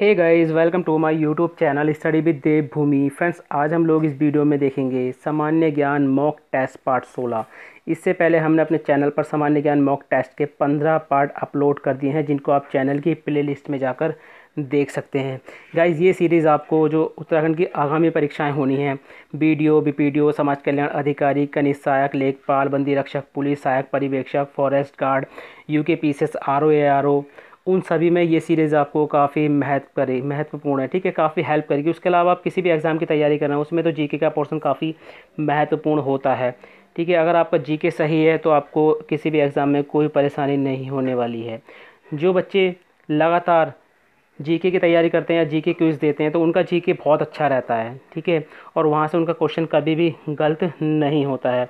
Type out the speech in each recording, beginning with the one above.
Hey guys, welcome to my YouTube channel study with Devbhoomi. Friends, आज हम लोग इस वीडियो में देखेंगे सामान्य ज्ञान मॉक टेस्ट पार्ट 16। इससे पहले हमने अपने चैनल पर सामान्य ज्ञान मॉक टेस्ट के 15 पार्ट अपलोड कर दिए हैं, जिनको आप चैनल की प्लेलिस्ट में जाकर देख सकते हैं। गाइस, ये सीरीज़ आपको जो उत्तराखंड की आगामी परीक्षाएं होनी हैं, बीडीओ, बीपीडीओ, समाज कल्याण अधिकारी, कनिष्ठ सहायक लेखपाल, बंदी रक्षक, पुलिस सहायक परिवेक्षक, फॉरेस्ट गार्ड, यूकेपीसीएस, आरओ, उन सभी में ये सीरीज़ आपको काफ़ी महत्वपूर्ण है, ठीक है, काफ़ी हेल्प करेगी। उसके अलावा आप किसी भी एग्ज़ाम की तैयारी कर रहे हो, उसमें तो जीके का पोर्शन काफ़ी महत्वपूर्ण होता है, ठीक है। अगर आपका जीके सही है तो आपको किसी भी एग्ज़ाम में कोई परेशानी नहीं होने वाली है। जो बच्चे लगातार जीके की तैयारी करते हैं या जीके क्विज़ देते हैं तो उनका जीके बहुत अच्छा रहता है, ठीक है, और वहाँ से उनका क्वेश्चन कभी भी गलत नहीं होता है।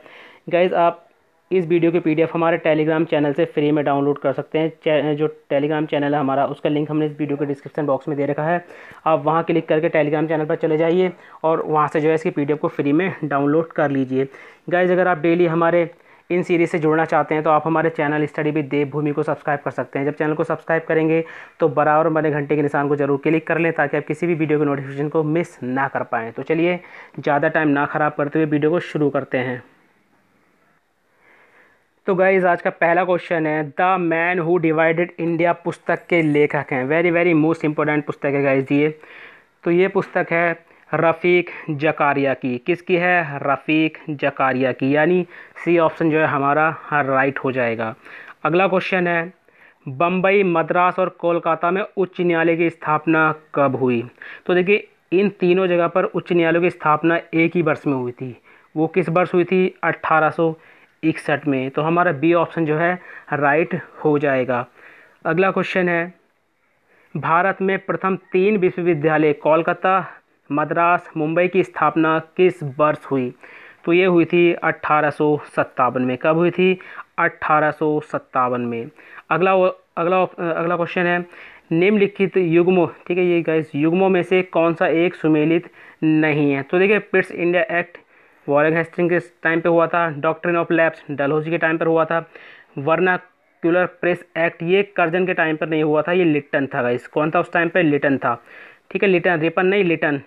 गाइज़, आप इस वीडियो के पीडीएफ हमारे टेलीग्राम चैनल से फ्री में डाउनलोड कर सकते हैं। जो टेलीग्राम चैनल है हमारा, उसका लिंक हमने इस वीडियो के डिस्क्रिप्शन बॉक्स में दे रखा है। आप वहां क्लिक करके टेलीग्राम चैनल पर चले जाइए और वहां से जो है इसकी पीडीएफ को फ्री में डाउनलोड कर लीजिए। गाइज, अगर आप डेली हमारे इन सीरीज़ से जुड़ना चाहते हैं तो आप हमारे चैनल स्टडी विद देवभूमि को सब्सक्राइब कर सकते हैं। जब चैनल को सब्सक्राइब करेंगे तो बराबर बने घंटे के निशान को जरूर क्लिक कर लें, ताकि आप किसी भी वीडियो के नोटिफिकेशन को मिस ना कर पाएँ। तो चलिए, ज़्यादा टाइम ना ख़राब करते हुए वीडियो को शुरू करते हैं। तो गाइज, आज का पहला क्वेश्चन है, the man who divided India पुस्तक के लेखक हैं। वेरी वेरी मोस्ट इम्पोर्टेंट पुस्तक है गाइज ये। तो ये पुस्तक है रफ़ीक जकारिया की। किसकी है? रफ़ीक जकारिया की, यानी सी ऑप्शन जो है हमारा राइट हो जाएगा। अगला क्वेश्चन है, बम्बई, मद्रास और कोलकाता में उच्च न्यायालय की स्थापना कब हुई? तो देखिए, इन तीनों जगह पर उच्च न्यायालयों की स्थापना एक ही वर्ष में हुई थी। वो किस वर्ष हुई थी? 1861 में। तो हमारा बी ऑप्शन जो है राइट हो जाएगा। अगला क्वेश्चन है, भारत में प्रथम 3 विश्वविद्यालय कोलकाता, मद्रास, मुंबई की स्थापना किस वर्ष हुई? तो ये हुई थी 1857 में। कब हुई थी? 1857 में। अगला क्वेश्चन है, निम्नलिखित युग्मों, ठीक है ये गाइस, युग्मों में से कौन सा एक सुमेलित नहीं है? तो देखिए, Pitt's India act Warren Hasting के टाइम पे हुआ था, डॉक्ट्रिन ऑफ लैप्स डलहौजी के टाइम पर हुआ था, वर्नाक्यूलर प्रेस एक्ट ये कर्जन के टाइम पर नहीं हुआ था, ये लिटन था गाइस। कौन था उस टाइम पे? लिटन था, ठीक है, लिटन, रिपन नहीं, लिटन।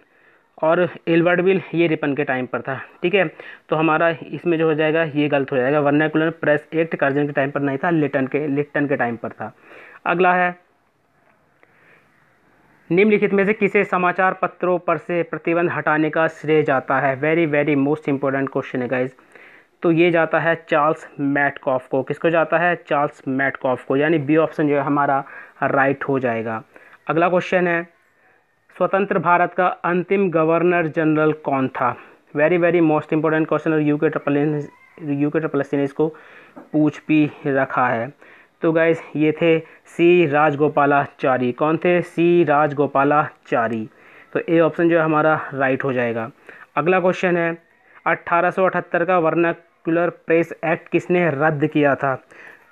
और इलवर्डविल ये रिपन के टाइम पर था, ठीक है। तो हमारा इसमें जो हो जाएगा ये गलत हो जाएगा। वर्नाक्यूलर प्रेस एक्ट कर्जन के टाइम पर नहीं था, लिटन के टाइम पर था। अगला है, निम्नलिखित में से किसे समाचार पत्रों पर से प्रतिबंध हटाने का श्रेय जाता है? Very very most important question है गाइज। तो ये जाता है चार्ल्स मैटकॉफ को। किसको जाता है? चार्ल्स मैटकॉफ को, यानी बी ऑप्शन जो है हमारा राइट हो जाएगा। अगला क्वेश्चन है, स्वतंत्र भारत का अंतिम गवर्नर जनरल कौन था? Very very most important question, और यू के ट्रिपल एस ने इसको पूछ भी रखा है। तो गाइज़, ये थे सी राजगोपालाचारी। कौन थे? सी राजगोपालाचारी। तो ए ऑप्शन जो है हमारा राइट हो जाएगा। अगला क्वेश्चन है, 1878 का वर्नाक्यूलर प्रेस एक्ट किसने रद्द किया था?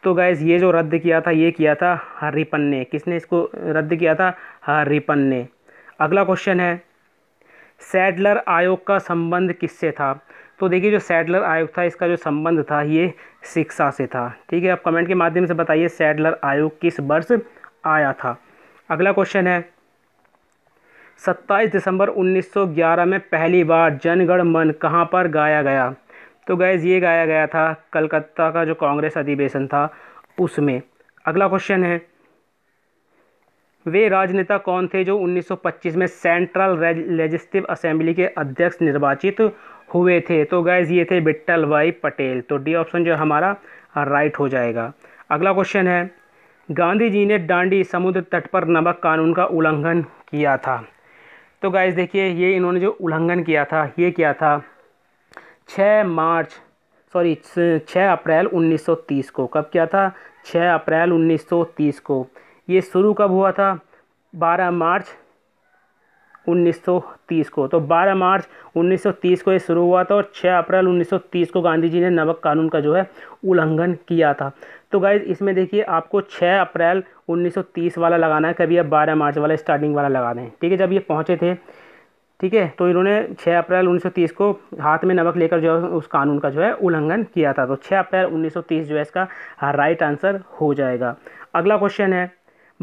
तो गाइज़, ये जो रद्द किया था, ये किया था रिपन ने। किसने इसको रद्द किया था? रिपन ने। अगला क्वेश्चन है, सैडलर आयोग का संबंध किससे था? तो देखिए, जो सैडलर आयोग था, इसका जो संबंध था ये शिक्षा से था, ठीक है। आप कमेंट के माध्यम से बताइए सैडलर आयोग किस वर्ष आया था। अगला क्वेश्चन है, 27 दिसंबर 1911 में पहली बार जन गण मन कहाँ पर गाया गया? तो गाइस, ये गाया गया था कलकत्ता का जो कांग्रेस अधिवेशन था उसमें। अगला क्वेश्चन है, वे राजनेता कौन थे जो 1925 में सेंट्रल लेजिस्लेटिव असेंबली के अध्यक्ष निर्वाचित हुए थे? तो गाइज, ये थे विट्ठल भाई पटेल। तो डी ऑप्शन जो हमारा राइट हो जाएगा। अगला क्वेश्चन है, गांधी जी ने डांडी समुद्र तट पर नमक कानून का उल्लंघन किया था। तो गाइज देखिए, ये इन्होंने जो उल्लंघन किया था, ये किया था 6 अप्रैल 1930 को। कब किया था? 6 अप्रैल 1930 को। ये शुरू कब हुआ था? 12 मार्च 1930 को। तो 12 मार्च 1930 को ये शुरू हुआ था और 6 अप्रैल 1930 को गांधी जी ने नमक कानून का जो है उल्लंघन किया था। तो गाइज, इसमें देखिए आपको 6 अप्रैल 1930 वाला लगाना है, कभी आप 12 मार्च वाला स्टार्टिंग वाला लगा दें, ठीक है। जब ये पहुंचे थे, ठीक है, तो इन्होंने 6 अप्रैल 1930 को हाथ में नमक लेकर जो है उस कानून का जो है उल्लंघन किया था। तो 6 अप्रैल 1930 जो है इसका राइट आंसर हो जाएगा। अगला क्वेश्चन है,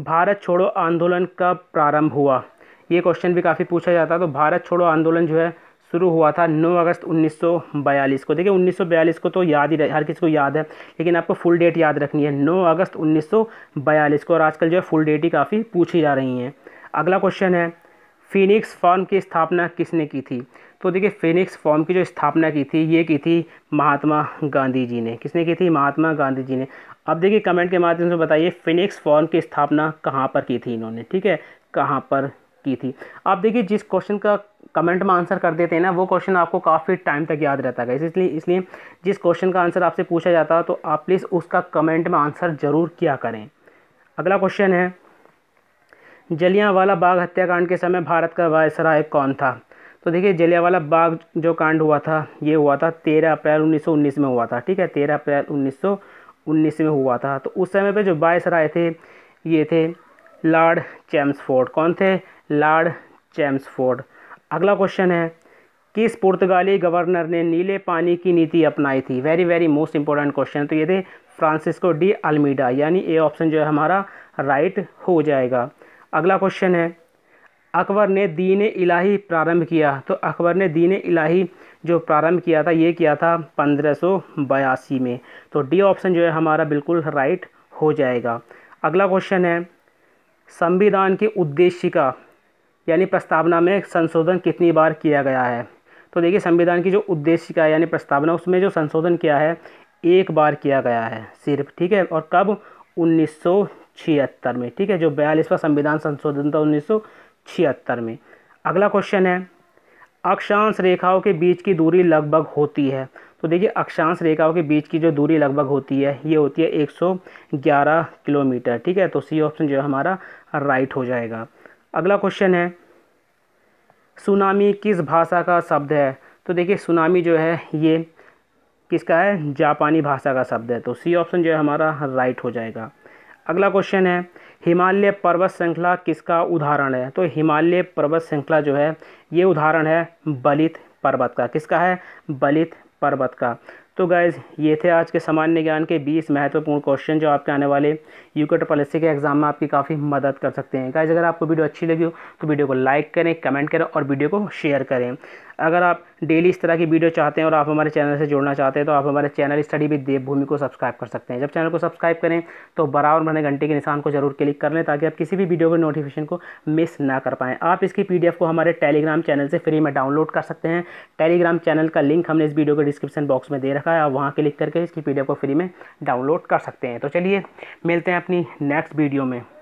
भारत छोड़ो आंदोलन कब प्रारंभ हुआ? ये क्वेश्चन भी काफ़ी पूछा जाता है। तो भारत छोड़ो आंदोलन जो है शुरू हुआ था 9 अगस्त 1942 को। देखिए 1942 को तो याद ही हर किसी को याद है, लेकिन आपको फुल डेट याद रखनी है 9 अगस्त 1942 को। और आजकल जो है फुल डेट ही काफ़ी पूछी जा रही हैं। अगला क्वेश्चन है फीनिक्स फार्म की स्थापना किसने की थी? तो देखिए फीनिक्स फार्म की जो स्थापना की थी ये की थी महात्मा गांधी जी ने। किसने की थी? महात्मा गांधी जी ने। अब देखिए कमेंट के माध्यम से बताइए फीनिक्स फार्म की स्थापना कहाँ पर की थी इन्होंने, ठीक है, कहाँ पर की थी। आप देखिए जिस क्वेश्चन का कमेंट में आंसर कर देते हैं ना वो क्वेश्चन आपको काफ़ी टाइम तक याद रहता है। इसलिए जिस क्वेश्चन का आंसर आपसे पूछा जाता है तो आप प्लीज़ उसका कमेंट में आंसर ज़रूर किया करें। अगला क्वेश्चन है जलियांवाला बाग हत्याकांड के समय भारत का वायसराय कौन था? तो देखिए जलियांवाला बाग जो कांड हुआ था ये हुआ था 13 अप्रैल 1919 में हुआ था, ठीक है, 13 अप्रैल 1919 में हुआ था। तो उस समय पे जो वायसराय थे ये थे लॉर्ड चेम्सफोर्ड। कौन थे? Lord Chelmsford. अगला क्वेश्चन है किस पुर्तगाली गवर्नर ने नीले पानी की नीति अपनाई थी? Very very most important question. तो ये थे फ्रांसिस्को डी अल्मीडा, यानी ए ऑप्शन जो है हमारा राइट हो जाएगा। अगला क्वेश्चन है अकबर ने दीन-ए-इलाही प्रारंभ किया। तो अकबर ने दीन-ए-इलाही जो प्रारंभ किया था ये किया था 1582 में। तो डी ऑप्शन जो है हमारा बिल्कुल राइट हो जाएगा। अगला क्वेश्चन है संविधान की उद्देशिका यानी प्रस्तावना में संशोधन कितनी बार किया गया है? तो देखिए संविधान की जो उद्देशिका यानी प्रस्तावना उसमें जो संशोधन किया है एक बार किया गया है सिर्फ, ठीक है, और कब? 1976 में, ठीक है, जो 42वां संविधान संशोधन था 1976 में। अगला क्वेश्चन है अक्षांश रेखाओं के बीच की दूरी लगभग होती है। तो देखिए अक्षांश रेखाओं के बीच की जो दूरी लगभग होती है ये होती है 111 किलोमीटर, ठीक है, तो सी ऑप्शन जो है हमारा राइट हो जाएगा। अगला क्वेश्चन है सुनामी किस भाषा का शब्द है? तो देखिए सुनामी जो है ये किसका है? जापानी भाषा का शब्द है। तो सी ऑप्शन जो है हमारा राइट हो जाएगा। अगला क्वेश्चन है हिमालय पर्वत श्रृंखला किसका उदाहरण है? तो हिमालय पर्वत श्रृंखला जो है ये उदाहरण है बलित पर्वत का। किसका है? बलित पर्वत का। तो गाइज़ ये थे आज के सामान्य ज्ञान के 20 महत्वपूर्ण क्वेश्चन जो आपके आने वाले यूकेटीसी के एग्जाम में आपकी काफ़ी मदद कर सकते हैं। गाइज़ अगर आपको वीडियो अच्छी लगी हो तो वीडियो को लाइक करें, कमेंट करें और वीडियो को शेयर करें। अगर आप डेली इस तरह की वीडियो चाहते हैं और आप हमारे चैनल से जुड़ना चाहते हैं तो आप हमारे चैनल स्टडी विद देवभूमि को सब्सक्राइब कर सकते हैं। जब चैनल को सब्सक्राइब करें तो बराबर बने घंटे के निशान को जरूर क्लिक कर लें ताकि आप किसी भी वीडियो के नोटिफिकेशन को मिस ना कर पाएँ। आप इसकी PDF को हमारे टेलीग्राम चैनल से फ्री में डाउनलोड कर सकते हैं। टेलीग्राम चैनल का लिंक हमने इस वीडियो के डिस्क्रिप्शन बॉक्स में दे रखा है, आप वहाँ क्लिक करके इसकी PDF को फ्री में डाउनलोड कर सकते हैं। तो चलिए मिलते हैं अपनी नेक्स्ट वीडियो में।